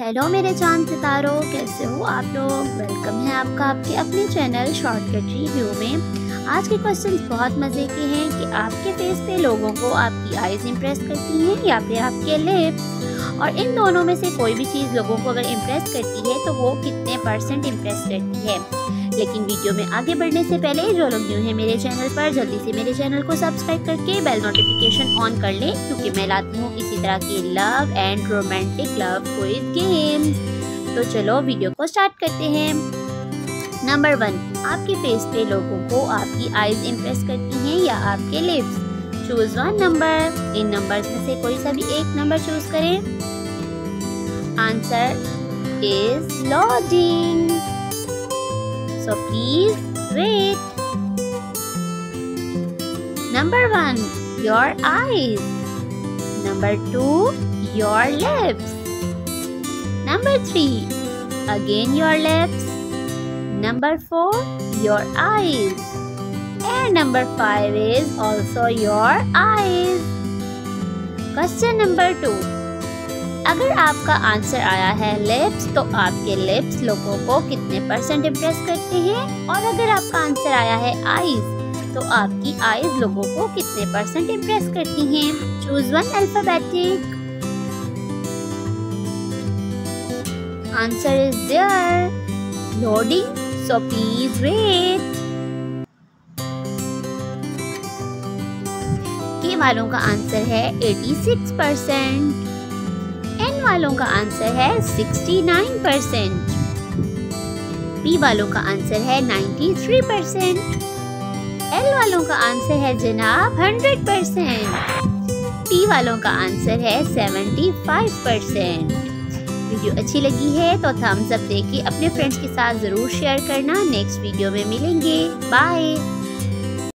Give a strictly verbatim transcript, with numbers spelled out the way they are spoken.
Hello मेरे चांद सितारों, कैसे हो आप लोग। वेलकम है आपका आपके अपने चैनल शॉर्टकट रिव्यू में। आज के क्वेश्चंस बहुत मज़े के हैं कि आपके फेस पे लोगों को आपकी आईज इम्प्रेस करती हैं या फिर आपके लिप्स, और इन दोनों में से कोई भी चीज़ लोगों को अगर इम्प्रेस करती है तो वो कितने परसेंट इम्प्रेस करती है। लेकिन वीडियो में आगे बढ़ने से पहले जो लोग न्यू हैं मेरे चैनल पर, जल्दी से मेरे चैनल को सब्सक्राइब करके बेल नोटिफिकेशन ऑन कर लें, क्योंकि मैं लाती हूँ इसी तरह की love and romantic love quiz games. तो चलो वीडियो को स्टार्ट करते हैं। नंबर वन, आपके फेस पे लोगों को आपकी आईज इम्प्रेस करती हैं या आपके लिप्स। Choose one number. इन नंबर्स में से कोई सा भी एक नंबर चूज करें। Answer is loading. So please wait. Number one, your eyes. Number two, your lips. Number three, again your lips. Number four, your eyes. And number five is also your eyes. Question number two. अगर आपका answer आया है lips, तो आपके lips लोगों को कितने percent impress करते हैं, और अगर आपका आंसर आया है आईज, तो आपकी आईज लोगों को कितने परसेंट इम्प्रेस करती हैं। Choose one alphabetic. Answer is there. Loading, so please wait. के वालों का आंसर है छियासी परसेंट। एन वालों का आंसर है उनहत्तर परसेंट। पी वालों का आंसर है तिरानवे परसेंट। एल वालों का आंसर है जनाब सौ परसेंट। टी वालों का आंसर है पचहत्तर परसेंट। वीडियो अच्छी लगी है तो थम्स अप देके अपने फ्रेंड्स के साथ ज़रूर शेयर करना। नेक्स्ट वीडियो में मिलेंगे। बाय।